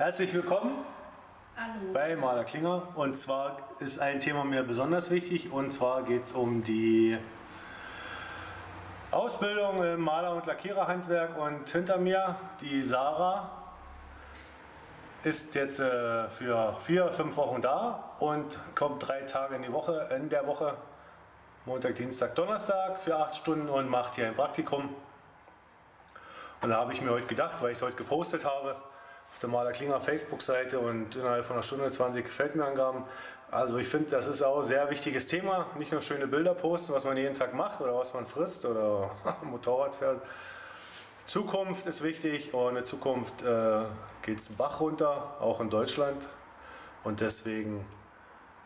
Herzlich willkommen. Hallo. Bei Maler Klinger. Und zwar ist ein Thema mir besonders wichtig, und zwar geht es um die Ausbildung im Maler- und Lackiererhandwerk. Und hinter mir die Sarah ist jetzt für 4, 5 Wochen da und kommt 3 Tage in die Woche, in der Woche, Montag, Dienstag, Donnerstag für 8 Stunden und macht hier ein Praktikum. Und da habe ich mir heute gedacht, weil ich es heute gepostet habe auf der Maler Klinger Facebook-Seite und innerhalb von einer Stunde 20 gefällt mir Angaben. Also ich finde, das ist auch ein sehr wichtiges Thema. Nicht nur schöne Bilder posten, was man jeden Tag macht oder was man frisst oder Motorrad fährt. Zukunft ist wichtig, und in Zukunft geht es den Bach runter, auch in Deutschland. Und deswegen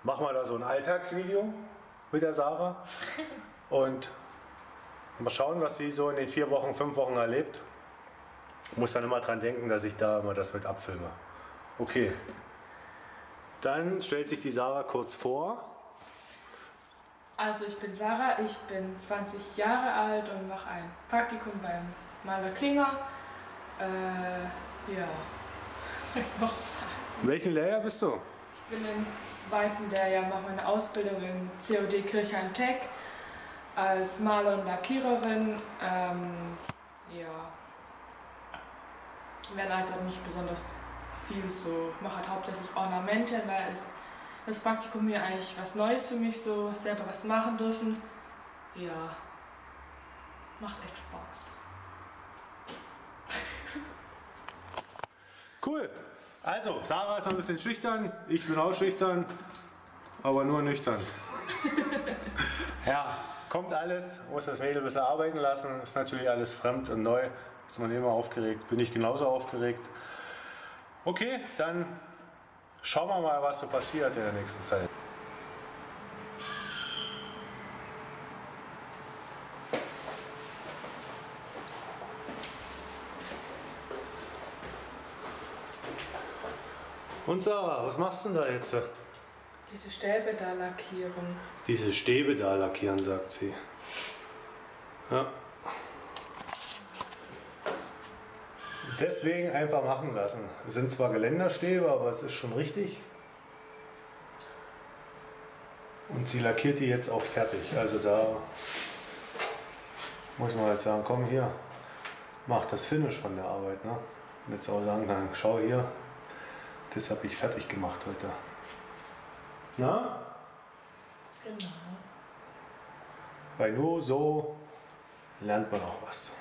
machen wir da so ein Alltagsvideo mit der Sarah und mal schauen, was sie so in den 4 Wochen, 5 Wochen erlebt. Ich muss dann immer dran denken, dass ich da immer das mit abfilme. Okay, dann stellt sich die Sarah kurz vor. Also ich bin Sarah, ich bin 20 Jahre alt und mache ein Praktikum beim Maler Klinger. Ja, was soll ich noch sagen? In welchem Lehrjahr bist du? Ich bin im 2. Lehrjahr, mache meine Ausbildung im CJD Kirchheim/Teck als Maler und Lackiererin. Ja, lerne halt auch nicht besonders viel so. Ich mache halt hauptsächlich Ornamente. Da ist das Praktikum mir eigentlich was Neues für mich, so selber was machen dürfen. Ja, macht echt Spaß. Cool. Also, Sarah ist ein bisschen schüchtern, ich bin auch schüchtern, aber nur nüchtern. Ja, kommt alles, muss das Mädel ein bisschen arbeiten lassen, ist natürlich alles fremd und neu, ist man immer aufgeregt, bin ich genauso aufgeregt. Okay, dann schauen wir mal, was so passiert in der nächsten Zeit. Und Sarah, was machst du denn da jetzt? Diese Stäbe da lackieren. Diese Stäbe da lackieren, sagt sie. Ja. Deswegen einfach machen lassen. Es sind zwar Geländerstäbe, aber es ist schon richtig. Und sie lackiert die jetzt auch fertig. Also da muss man halt sagen, komm hier, mach das Finish von der Arbeit. Ne? Jetzt auch sagen, dann schau hier. Das habe ich fertig gemacht heute. Na? Genau. Weil nur so lernt man auch was.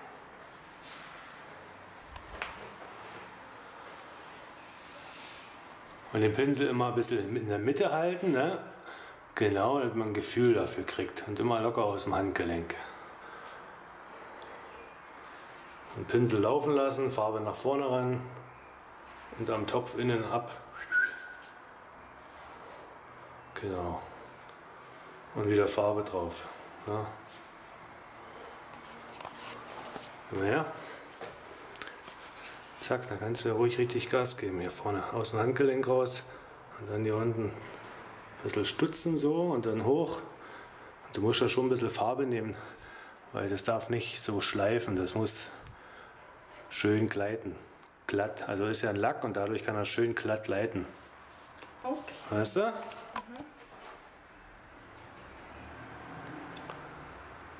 Und den Pinsel immer ein bisschen in der Mitte halten, ne? Genau, damit man ein Gefühl dafür kriegt. Und immer locker aus dem Handgelenk. Den Pinsel laufen lassen, Farbe nach vorne ran. Und am Topf innen ab. Genau. Und wieder Farbe drauf. Ja. Naja. Zack, da kannst du ja ruhig richtig Gas geben. Hier vorne aus dem Handgelenk raus. Und dann hier unten ein bisschen stutzen so und dann hoch. Und du musst ja schon ein bisschen Farbe nehmen. Weil das darf nicht so schleifen. Das muss schön gleiten. Glatt. Also ist ja ein Lack und dadurch kann er schön glatt gleiten. Okay. Weißt du? Mhm.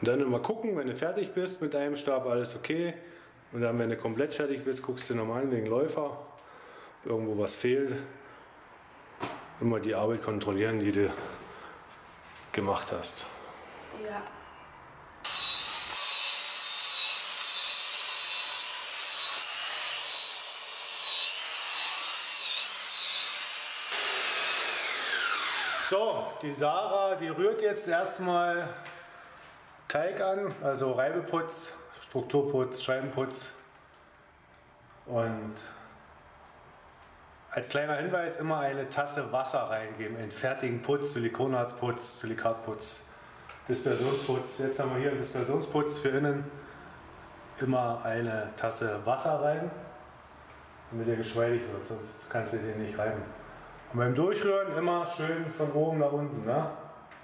Und dann immer gucken, wenn du fertig bist mit einem Stab, alles okay. Und dann, wenn du komplett fertig bist, guckst du nochmal an wegen Läufer. Ob irgendwo was fehlt. Immer die Arbeit kontrollieren, die du gemacht hast. Ja. So, die Sarah, die rührt jetzt erstmal Teig an, also Reibeputz, Strukturputz, Scheibenputz. Und als kleiner Hinweis immer eine Tasse Wasser reingeben in fertigen Putz, Silikonharzputz, Silikatputz, Dispersionsputz. Jetzt haben wir hier einen Dispersionsputz für innen. Immer eine Tasse Wasser rein, damit er geschmeidig wird, sonst kannst du den nicht reiben. Und beim Durchrühren immer schön von oben nach unten, ne?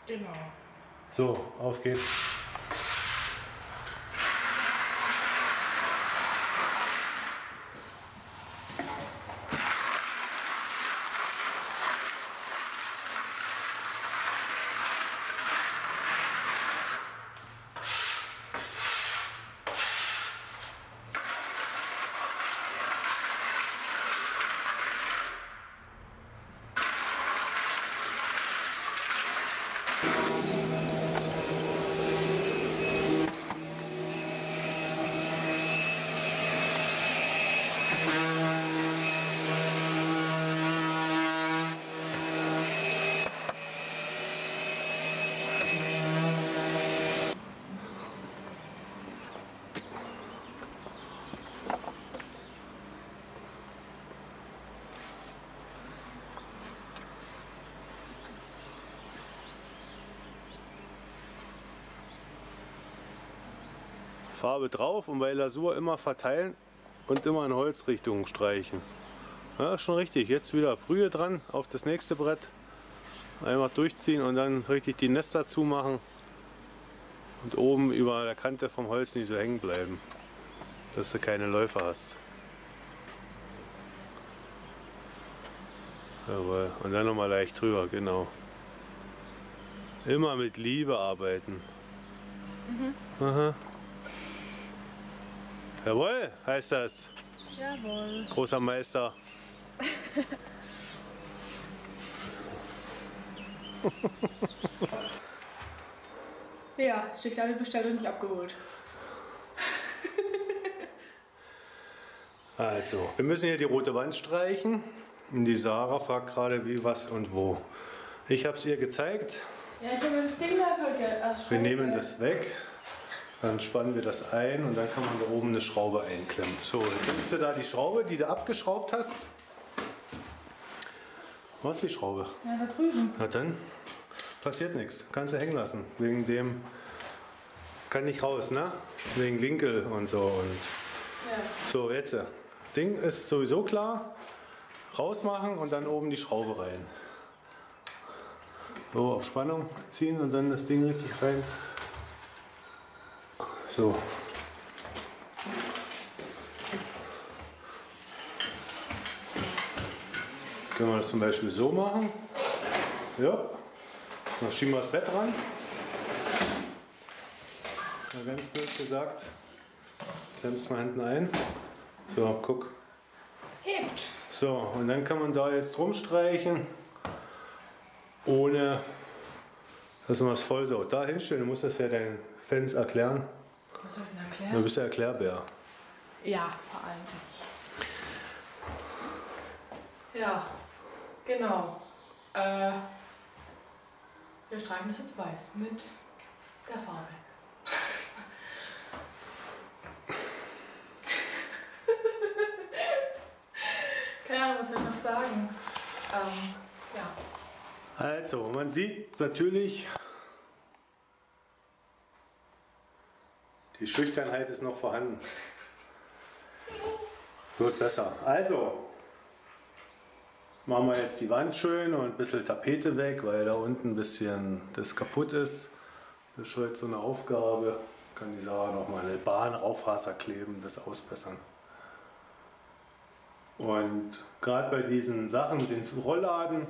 Genau. So, auf geht's. Farbe drauf und bei Lasur immer verteilen und immer in Holzrichtungen streichen. Ja, ist schon richtig. Jetzt wieder Brühe dran auf das nächste Brett. Einfach durchziehen und dann richtig die Nester zumachen. Und oben über der Kante vom Holz nicht so hängen bleiben, dass du keine Läufe hast. Jawohl. Und dann nochmal leicht drüber, genau. Immer mit Liebe arbeiten. Mhm. Aha. Jawohl, heißt das. Jawohl. Großer Meister. Ja, das steht, glaube ich, bestellt und nicht abgeholt. Also, wir müssen hier die rote Wand streichen. Und die Sarah fragt gerade, wie, was und wo. Ich habe es ihr gezeigt. Ja, ich habe das Ding da vergessen. Wir nehmen das weg, dann spannen wir das ein und dann kann man da oben eine Schraube einklemmen. So, jetzt nimmst du da die Schraube, die du abgeschraubt hast. Was ist die Schraube? Ja, da drüben. Na dann. Passiert nichts, kannst du hängen lassen, wegen dem kann nicht raus, ne? Wegen Winkel und so. Und ja. So, jetzt. Ding ist sowieso klar, rausmachen und dann oben die Schraube rein. So, auf Spannung ziehen und dann das Ding richtig rein. So. Können wir das zum Beispiel so machen. Ja. Dann schieben wir das Bett ran. Mal ganz blöd gesagt, klemmst mal hinten ein. So, guck. Hebt. So, und dann kann man da jetzt rumstreichen, ohne dass man es vollsaut. Da hinstellen, du musst das ja deinen Fans erklären. Was soll ich denn erklären? Du bist ja erklärbar. Ja, vor allem nicht. Ja, genau. Wir streichen das jetzt weiß mit der Farbe. Keine Ahnung, was soll ich noch sagen? Ja. Also, man sieht natürlich, die Schüchternheit ist noch vorhanden. Wird besser. Also. Machen wir jetzt die Wand schön und ein bisschen Tapete weg, weil da unten ein bisschen das kaputt ist. Das ist jetzt so eine Aufgabe. Kann die Sarah nochmal eine Bahn Raufaser kleben, das ausbessern. Und gerade bei diesen Sachen mit den Rollladen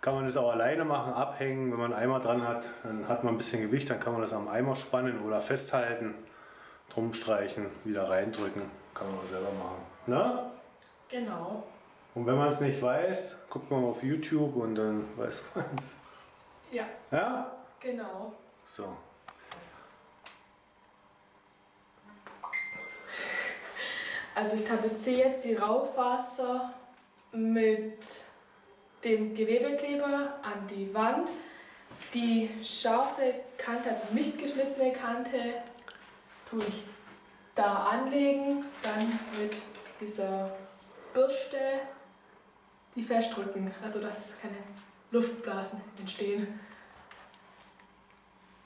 kann man das auch alleine machen, abhängen. Wenn man einen Eimer dran hat, dann hat man ein bisschen Gewicht, dann kann man das am Eimer spannen oder festhalten, drum streichen, wieder reindrücken. Kann man auch selber machen. Na? Genau. Und wenn man es nicht weiß, guckt man auf YouTube und dann weiß man es. Ja. Ja? Genau. So. Also ich tapeziere jetzt die Raufaser mit dem Gewebekleber an die Wand. Die scharfe Kante, also nicht geschnittene Kante, tue ich da anlegen, dann mit dieser Bürste die festdrücken, also dass keine Luftblasen entstehen.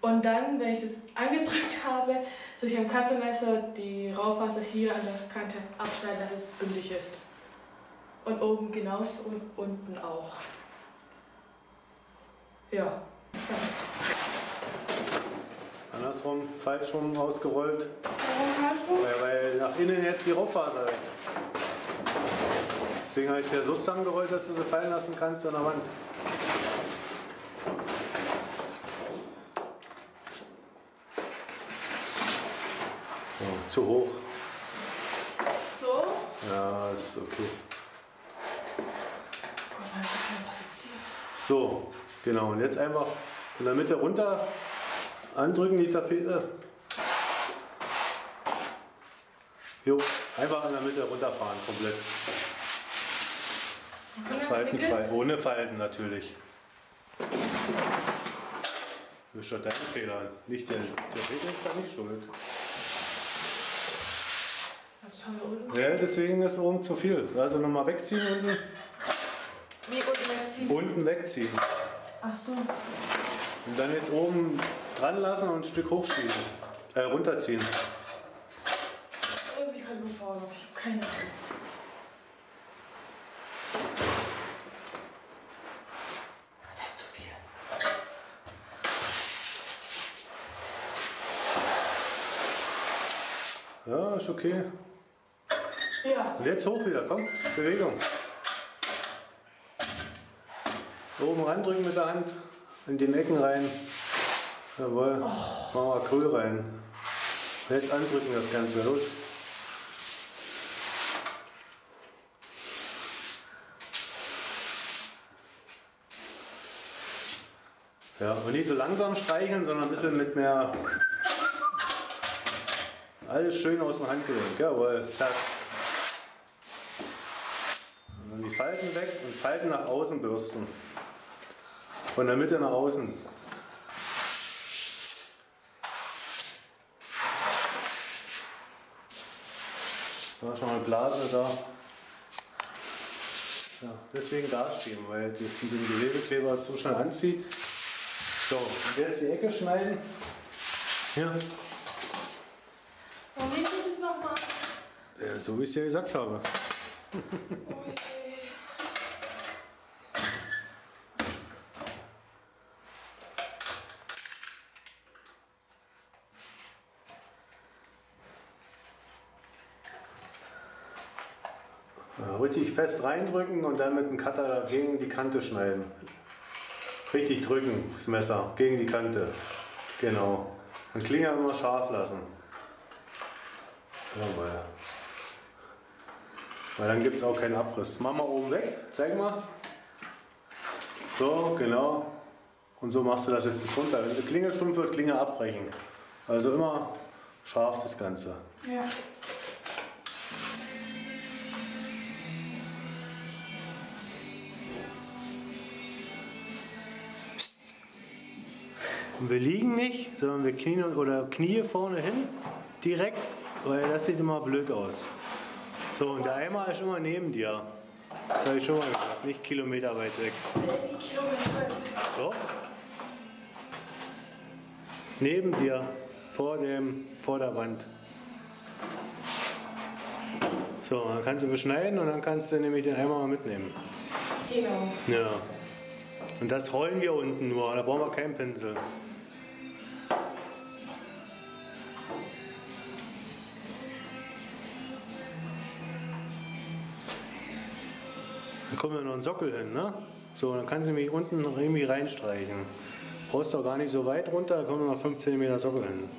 Und dann, wenn ich das angedrückt habe, durch ein Katzenmesser die Raufaser hier an der Kante abschneiden, dass es bündig ist. Und oben genauso und unten auch. Ja. Andersrum, falschrum ausgerollt. Falschrum? Weil nach innen jetzt die Raufaser ist. Deswegen habe ich es ja so zusammengerollt, dass du sie fallen lassen kannst an der Wand. Oh, zu hoch. So? Ja, ist okay. So, genau. Und jetzt einfach in der Mitte runter andrücken die Tapete. Jo, einfach in der Mitte runterfahren, komplett. Faltenfrei, ohne Falten natürlich. Du bist schon dein Fehler, nicht der Regel ist da nicht schuld. Das haben wir unten. Ja, deswegen ist oben zu viel. Also nochmal wegziehen unten. Wie unten wegziehen? Unten wegziehen. Ach so. Und dann jetzt oben dran lassen und ein Stück hochschieben. Runterziehen. mich gerade überfordert. Ich habe keine Ahnung. Das ist halt zu viel. Ja, ist okay. Ja. Und jetzt hoch wieder, komm. Bewegung. Oben ran drücken mit der Hand. In die Ecken rein. Jawohl. Oh. Machen wir Acryl rein. Jetzt andrücken das Ganze, los. Ja, und nicht so langsam streicheln, sondern ein bisschen mit mehr... Alles schön aus dem Handgelenk, jawohl, zack. Und dann die Falten weg und Falten nach außen bürsten. Von der Mitte nach außen. Da schon mal Blase da. Ja, deswegen Gas geben, weil das mit dem Gewebekleber zu schnell anzieht. So, und jetzt die Ecke schneiden. Hier. Warum nehme ich das nochmal? Ja, so wie ich es ja gesagt habe. Okay. Richtig fest reindrücken und dann mit dem Cutter gegen die Kante schneiden. Richtig drücken, das Messer, gegen die Kante. Genau. Und Klinger immer scharf lassen. Jawohl. Weil dann gibt es auch keinen Abriss. Machen wir oben weg, zeig mal. So, genau. Und so machst du das jetzt bis runter. Wenn die Klinge stumpf wird, Klinge abbrechen. Also immer scharf das Ganze. Ja. Und wir liegen nicht, sondern wir knien oder Knie vorne hin, direkt, weil das sieht immer blöd aus. So, und der Eimer ist immer neben dir. Das habe ich schon mal gesagt, nicht kilometerweit weg. Der ist nicht kilometerweit weg. Doch. Neben dir, vor der Wand. So, dann kannst du beschneiden und dann kannst du nämlich den Eimer mal mitnehmen. Genau. Ja. Und das rollen wir unten nur, da brauchen wir keinen Pinsel. Dann kommt ja noch ein Sockel hin, ne? So, dann kannst du mich unten noch irgendwie reinstreichen. Brauchst auch gar nicht so weit runter, da kommen noch 5 cm Sockel hin.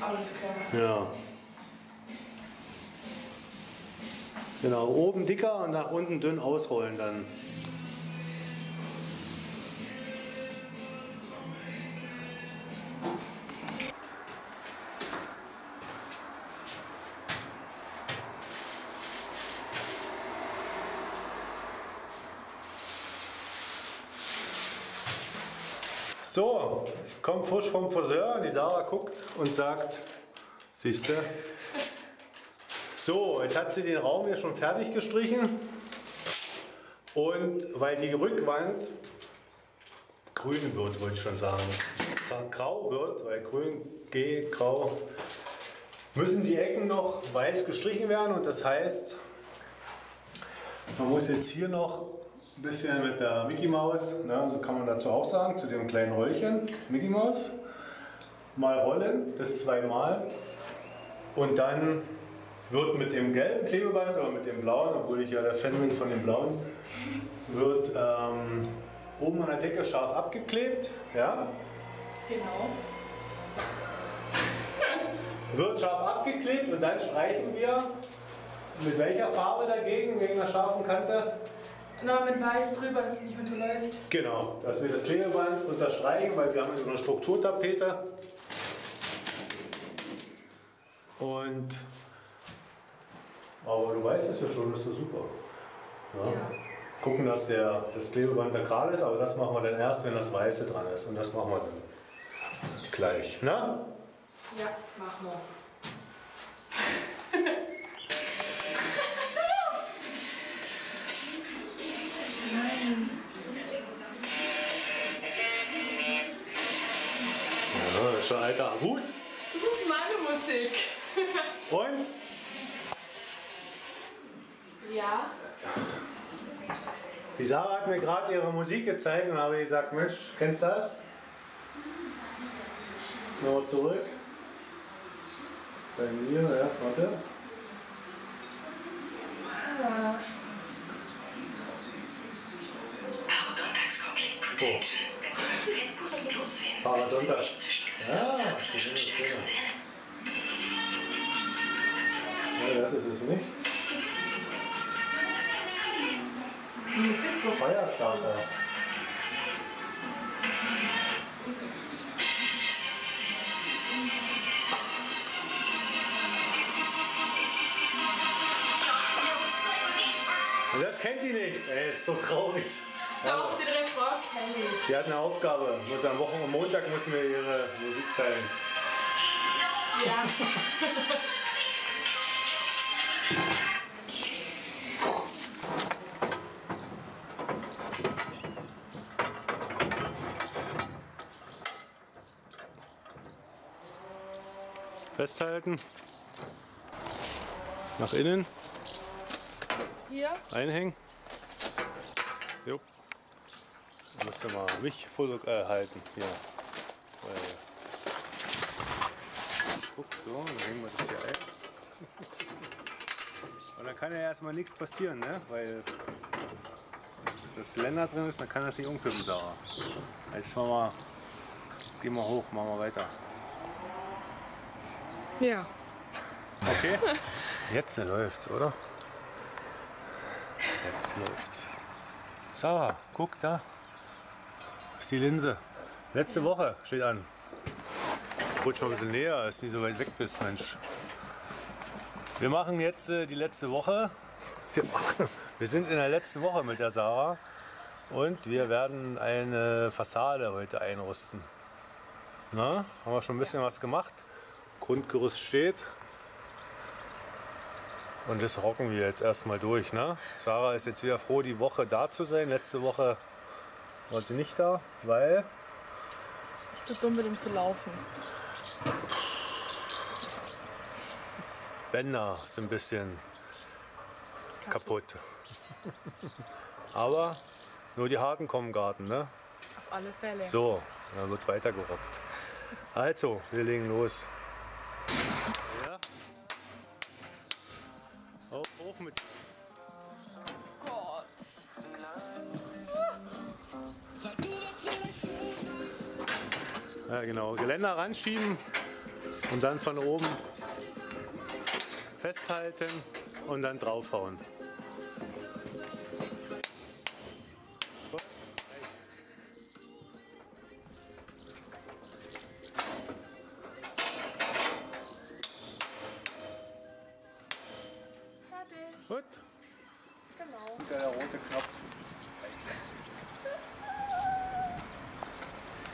Alles klar. Ja. Genau, oben dicker und nach unten dünn ausrollen dann. So, ich komme frisch vom Friseur und die Sarah guckt und sagt, siehst du? So, jetzt hat sie den Raum hier schon fertig gestrichen und weil die Rückwand grün wird, wollte ich schon sagen, grau wird, weil grün, grau, müssen die Ecken noch weiß gestrichen werden und das heißt, man muss jetzt hier noch ein bisschen mit der Mickey Maus, ne, so kann man dazu auch sagen, zu dem kleinen Röllchen, Mickey Maus, mal rollen, das zweimal und dann wird mit dem gelben Klebeband oder mit dem blauen, obwohl ich ja der Fan bin von dem blauen, wird oben an der Decke scharf abgeklebt, ja? Genau. Wird scharf abgeklebt und dann streichen wir mit welcher Farbe dagegen, wegen der scharfen Kante? Genau, mit Weiß drüber, dass es nicht unterläuft. Genau, dass wir das Klebeband unterstreichen, weil wir haben so eine Strukturtapete. Und... Aber du weißt es ja schon, das ist ja super. Ja. Ja. Gucken, dass das Klebeband da gerade ist, aber das machen wir dann erst, wenn das Weiße dran ist. Und das machen wir dann gleich. Na? Ja, machen wir. Ja, das ist schon alter Hut. Das ist meine Musik. Und Ja. Die Sarah hat mir gerade ihre Musik gezeigt und habe gesagt, Mensch, kennst du das? Nochmal zurück. Bei mir, ja, warte. Parodontax Complete Protection. Wenn Sie beim Zähneputzen Blut sehen, müssen Sie nicht zwischen gesünderen Zahnfleisch und stärkeren Zähnen. Ja, das ist es nicht. Firestarter. Das kennt die nicht. Ey, ist so traurig. Doch, den Refrain kenne ich. Sie hat eine Aufgabe. Muss am Montag müssen wir ihre Musik zeigen. Ja. Festhalten. Nach innen. Hier. Einhängen. Jo. Da müsst ihr mal mich halten. Hier. Guck, so, dann hängen wir das hier ein. Und dann kann ja erstmal nichts passieren, ne? Weil das Geländer drin ist, dann kann das nicht umkippen, Sarah. Jetzt machen wir, jetzt gehen wir hoch, machen wir weiter. Ja. Okay. Jetzt läuft's, oder? Jetzt läuft's. Sarah, guck da. Das ist die Linse. Letzte Woche steht an. Rutsch mal ein bisschen näher, dass du nicht so weit weg bist, Mensch. Wir machen jetzt die letzte Woche. Wir sind in der letzten Woche mit der Sarah. Und wir werden eine Fassade heute einrüsten. Na, haben wir schon ein bisschen was gemacht. Grundgerüst steht und das rocken wir jetzt erstmal durch. Ne? Sarah ist jetzt wieder froh, die Woche da zu sein. Letzte Woche war sie nicht da, weil ich zu dumm bin, um zu laufen. Bänder sind ein bisschen kaputt. Aber nur die Harten kommen im Garten. Ne? Auf alle Fälle. So, dann wird weiter gerockt. Also, wir legen los. Hoch mit. Oh Gott. Ja, genau. Geländer ranschieben und dann von oben festhalten und dann draufhauen. Gut. Genau. Und der rote Knopf.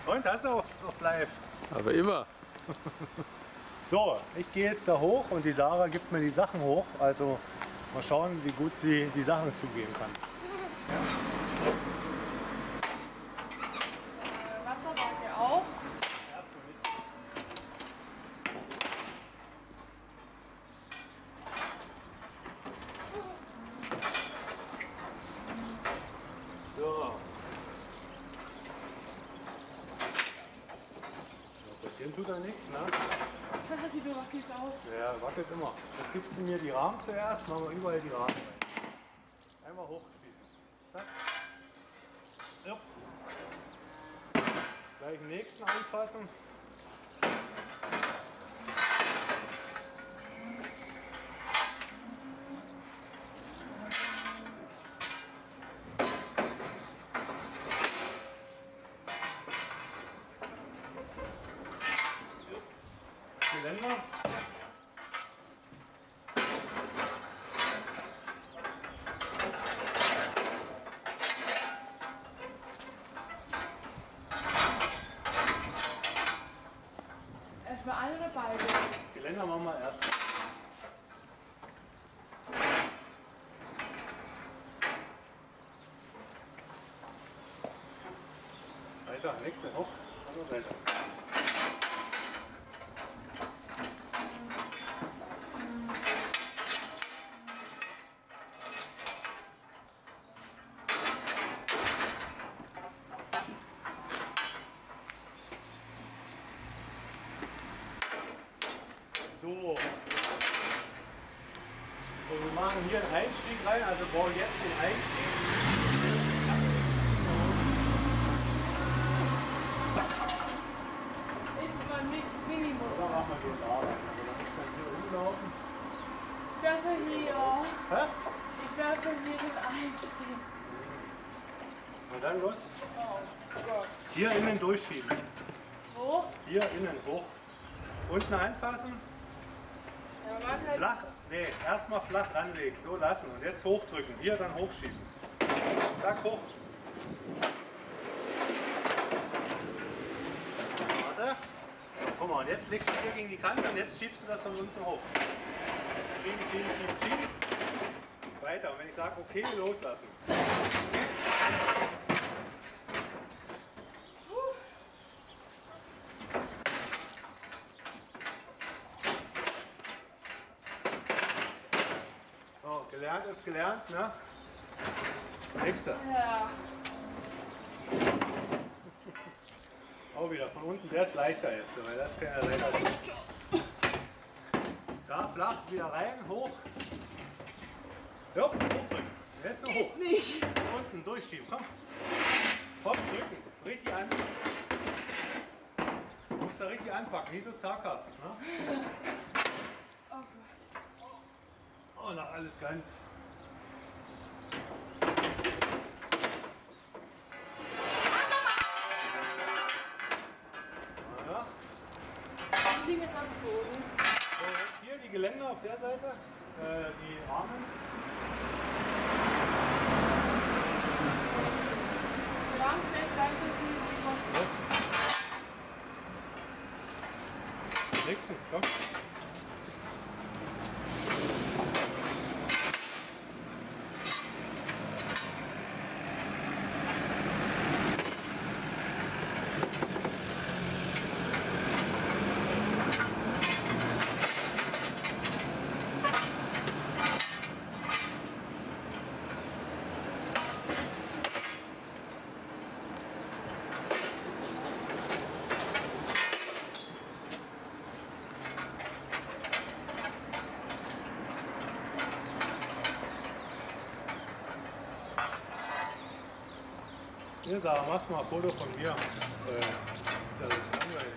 Und hast du auf live. Aber immer. So, ich gehe jetzt da hoch und die Sarah gibt mir die Sachen hoch. Also mal schauen, wie gut sie die Sachen zugeben kann. Ja. Wasserwaage auch. Tut da nichts, ne? Die wackelt auch. Ja, wackelt immer. Jetzt gibst du mir die Rahmen zuerst, machen wir überall die Rahmen rein. Einmal hochschließen. Zack. Ja. Gleich den nächsten anfassen. Geländer. Erstmal eine oder beide? Geländer machen wir erst. Weiter, nächste hoch, andere Seite. So. So, wir machen hier einen Einstieg rein, also bauen jetzt den Einstieg. Ich mal Minimum. So, machen wir den Laden. Ich kann hier rumlaufen. Ich werfe hier. Hä? Ich werfe hier den Einstieg. Na dann los. Hier innen durchschieben. Hoch? Hier innen hoch. Unten anfassen. Flach, nee, erstmal flach anlegen, so lassen und jetzt hochdrücken, hier dann hochschieben. Zack, hoch. Warte. Guck mal, und jetzt legst du es hier gegen die Kante und jetzt schiebst du das von unten hoch. Schieben, schieben, schieben, schieben. Weiter, und wenn ich sage, okay, loslassen. Gelernt ist gelernt, ne? Nächste. Ja. Auch wieder von unten, der ist leichter jetzt, weil das kann ja leider nicht. Da flach, wieder rein, hoch. Jo, hochdrücken. Jetzt so hoch. Nicht. Unten durchschieben, komm. Komm, drücken. Richtig an. Du musst da richtig anpacken, nicht so zaghaft. Ne? Oh, na, alles ganz. Ja. Die liegen jetzt auf dem Boden. So, jetzt hier die Gelenke auf der Seite, die Arme. Die Arme schnell gleich dazu. Nächsten, komm. Hier, Sarah, machst du mal ein Foto von mir. Ist ja jetzt langweilig.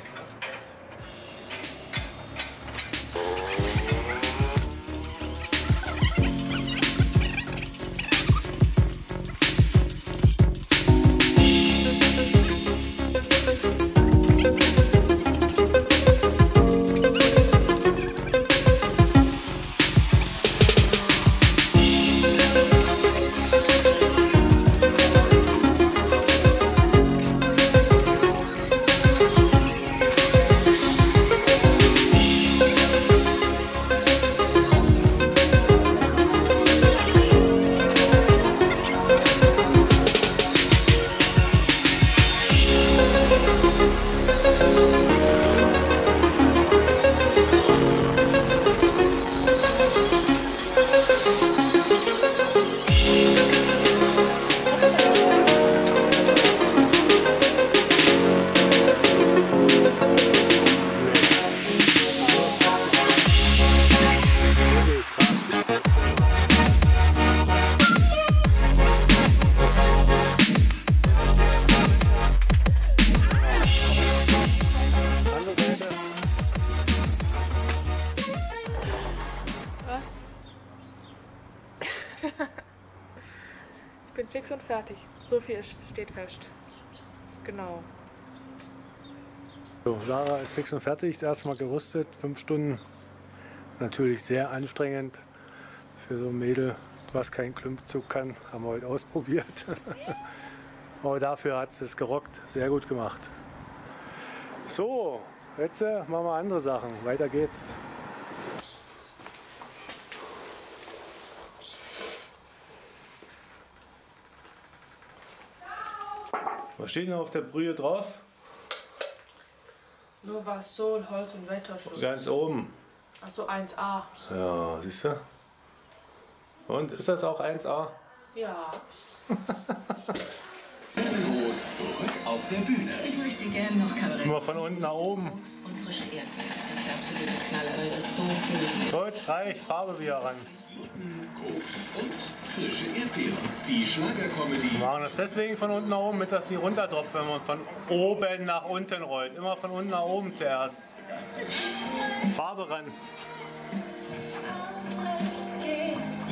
Ich bin fix und fertig. So viel steht fest. Genau. So, Sarah ist fix und fertig. Ist erstmal gerüstet. 5 Stunden. Natürlich sehr anstrengend für so ein Mädel, was keinen Klimmzug kann. Haben wir heute ausprobiert. Aber dafür hat sie es gerockt. Sehr gut gemacht. So, jetzt machen wir andere Sachen. Weiter geht's. Was steht denn auf der Brühe drauf? Nur was Sol, Holz und Wetterschutz. Ganz oben. Achso, 1A. Ja, siehst du? Und ist das auch 1A? Ja. Los zurück auf der Bühne. Ich möchte gerne noch Kabarett. Nur von unten nach oben. Und frische Erdbeeren. Das ist absolute Knaller, weil das so gut ist. Gut, reicht Farbe wieder ran. Koks und frische Erdbeeren. Die Schlagerkomödie. Wir machen das deswegen von unten nach oben, mit dass die runterdroppt, wenn man von oben nach unten rollt. Immer von unten nach oben zuerst. Farbe ran.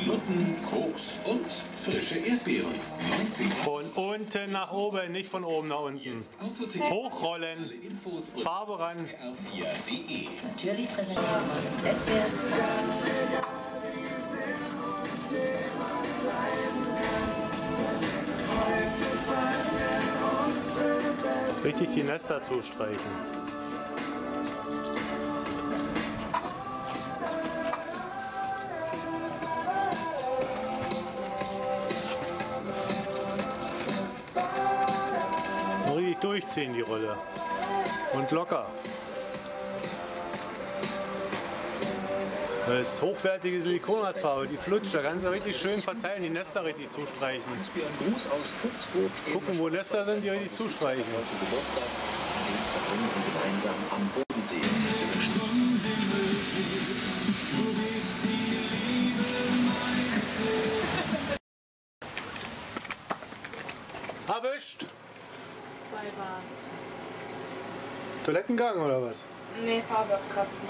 Nutten, Koks und frische Erdbeeren. 90. Von unten nach oben, nicht von oben nach unten. Hochrollen, Farbe ran. Natürlich präsentieren wir das hier. Richtig die Nester zustreichen. Durchziehen die Rolle und locker. Das ist hochwertige Silikonharzfarbe, die flutscht, da kannst du richtig schön verteilen, die Nester richtig zustreichen. Gucken, wo Nester sind, die richtig zustreichen. Erwischt! War's. Toilettengang oder was? Nee, Farbe abkratzen.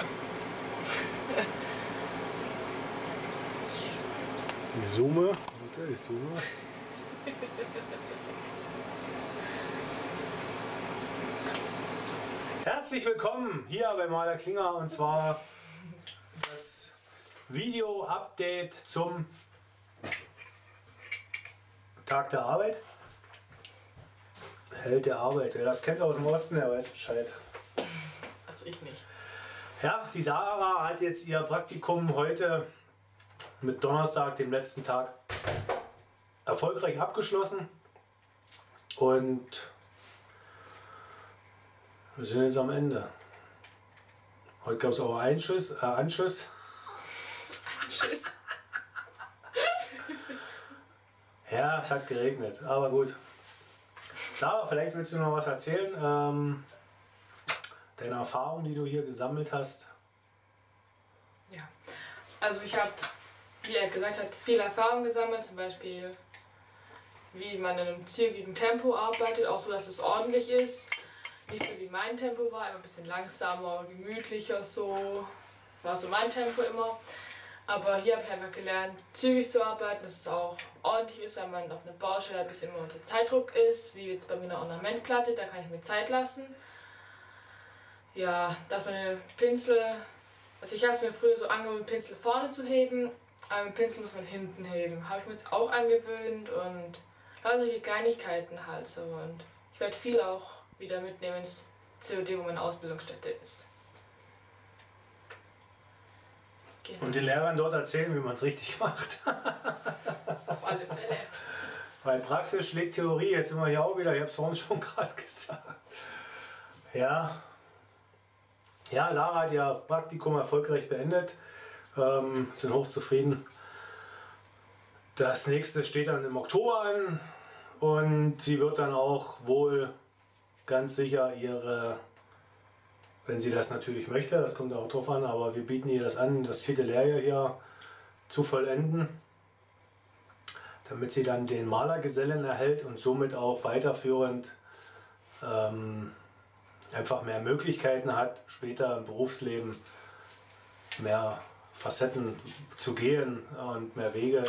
Ich zoome. Warte, ich zoome. Herzlich willkommen hier bei Maler Klinger, und zwar das Video-Update zum Tag der Arbeit. Held der Arbeit, wer das kennt aus dem Osten, der weiß Bescheid. Also ich nicht. Ja, die Sarah hat jetzt ihr Praktikum heute mit Donnerstag, dem letzten Tag, erfolgreich abgeschlossen. Und wir sind jetzt am Ende. Heute gab es auch einen Anschiss. Anschiss. Ja, es hat geregnet, aber gut. Sarah, vielleicht willst du noch was erzählen, deine Erfahrungen, die du hier gesammelt hast. Ja, also ich habe, wie er gesagt hat, viel Erfahrung gesammelt, zum Beispiel wie man in einem zügigen Tempo arbeitet, auch so, dass es ordentlich ist. Nicht so wie mein Tempo war, immer ein bisschen langsamer, gemütlicher, so war so mein Tempo immer. Aber hier habe ich einfach gelernt, zügig zu arbeiten, dass es auch ordentlich ist, wenn man auf einer Baustelle ein bisschen immer unter Zeitdruck ist, wie jetzt bei mir eine Ornamentplatte, da kann ich mir Zeit lassen. Ja, dass meine Pinsel, also ich habe es mir früher so angewöhnt, Pinsel vorne zu heben, aber mit Pinsel muss man hinten heben. Habe ich mir jetzt auch angewöhnt und solche Kleinigkeiten halt so. Und ich werde viel auch wieder mitnehmen ins CJD, wo meine Ausbildungsstätte ist. Genau. Und den Lehrern dort erzählen, wie man es richtig macht. Auf alle Fälle. Weil Praxis schlägt Theorie, jetzt sind wir hier auch wieder, ich habe es vorhin schon gerade gesagt. Ja. Ja, Sarah hat ihr Praktikum erfolgreich beendet, sind hochzufrieden. Das nächste steht dann im Oktober an und sie wird dann auch wohl ganz sicher ihre... Wenn sie das natürlich möchte, das kommt auch drauf an, aber wir bieten ihr das an, das vierte Lehrjahr hier zu vollenden, damit sie dann den Malergesellen erhält und somit auch weiterführend einfach mehr Möglichkeiten hat, später im Berufsleben mehr Facetten zu gehen und mehr Wege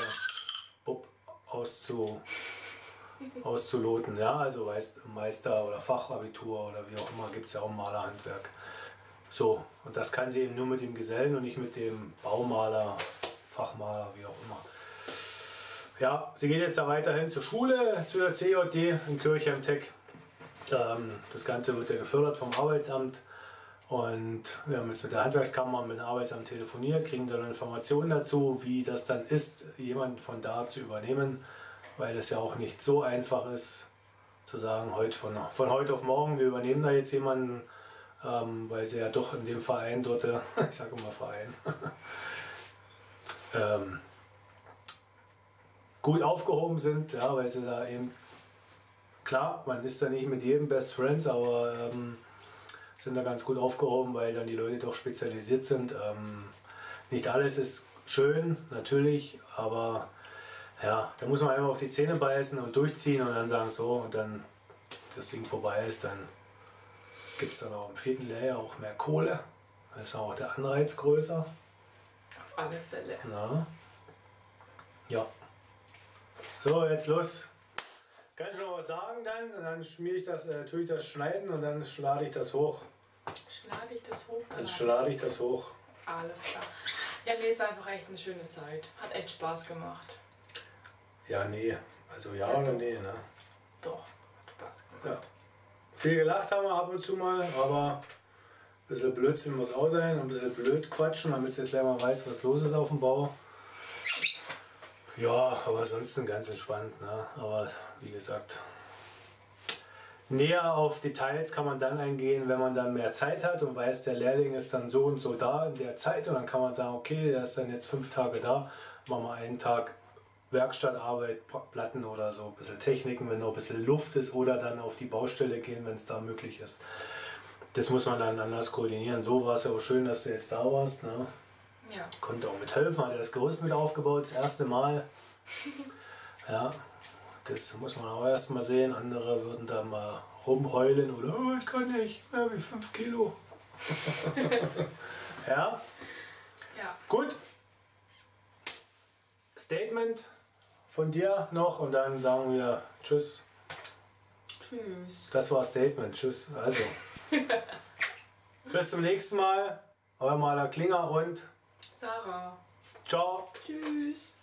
auszuloten. Ja, also Meister- oder Fachabitur oder wie auch immer, gibt es ja auch Malerhandwerk. So, und das kann sie eben nur mit dem Gesellen und nicht mit dem Baumaler, Fachmaler, wie auch immer. Ja, sie geht jetzt da weiterhin zur Schule, zu der CJD in Kirchheim/Teck. Das Ganze wird ja gefördert vom Arbeitsamt. Und wir haben jetzt mit der Handwerkskammer und mit dem Arbeitsamt telefoniert, kriegen dann Informationen dazu, wie das dann ist, jemanden von da zu übernehmen. Weil es ja auch nicht so einfach ist, zu sagen, von heute auf morgen, wir übernehmen da jetzt jemanden, weil sie ja doch in dem Verein dort, ich sage immer Verein, gut aufgehoben sind, ja, weil sie da eben Klar, man ist da nicht mit jedem Best Friends, aber sind da ganz gut aufgehoben, weil dann die Leute doch spezialisiert sind. Nicht alles ist schön, natürlich, aber ja, da muss man einfach auf die Zähne beißen und durchziehen und dann sagen so, und dann das Ding vorbei ist, dann gibt es dann auch im vierten Layer auch mehr Kohle. Da ist auch der Anreiz größer. Auf alle Fälle. Na? Ja. So, jetzt los. Kann ich schon was sagen dann? Und dann schmiere ich das, tue ich das schneiden und dann schlage ich das hoch. Schlage ich das hoch? Dann schlage ich das hoch. Alles klar. Ja, nee, es war einfach echt eine schöne Zeit. Hat echt Spaß gemacht. Ja, nee. Also ja, ja oder nee, ne? Doch, hat Spaß gemacht. Ja. Viel gelacht haben wir ab und zu mal, aber ein bisschen Blödsinn muss auch sein, ein bisschen blöd quatschen, damit sie gleich mal weiß, was los ist auf dem Bau. Ja, aber ansonsten ganz entspannt, ne? Aber wie gesagt, näher auf Details kann man dann eingehen, wenn man dann mehr Zeit hat und weiß, der Lehrling ist dann so und so da in der Zeit, und dann kann man sagen, okay, der ist dann jetzt 5 Tage da, machen wir einen Tag Werkstattarbeit, Platten oder so, ein bisschen Techniken, wenn noch ein bisschen Luft ist, oder dann auf die Baustelle gehen, wenn es da möglich ist. Das muss man dann anders koordinieren. So war es ja auch schön, dass du jetzt da warst, ne? Ja. Konnte auch mithelfen, hat das Gerüst mit aufgebaut, das erste Mal. Ja, das muss man auch erstmal sehen. Andere würden da mal rumheulen oder oh, ich kann nicht mehr wie 5 Kilo. Ja? Ja. Gut. Statement von dir noch und dann sagen wir tschüss. Tschüss. Das war Statement. Tschüss. Also. Bis zum nächsten Mal. Euer Maler Klinger und Sarah. Ciao. Tschüss.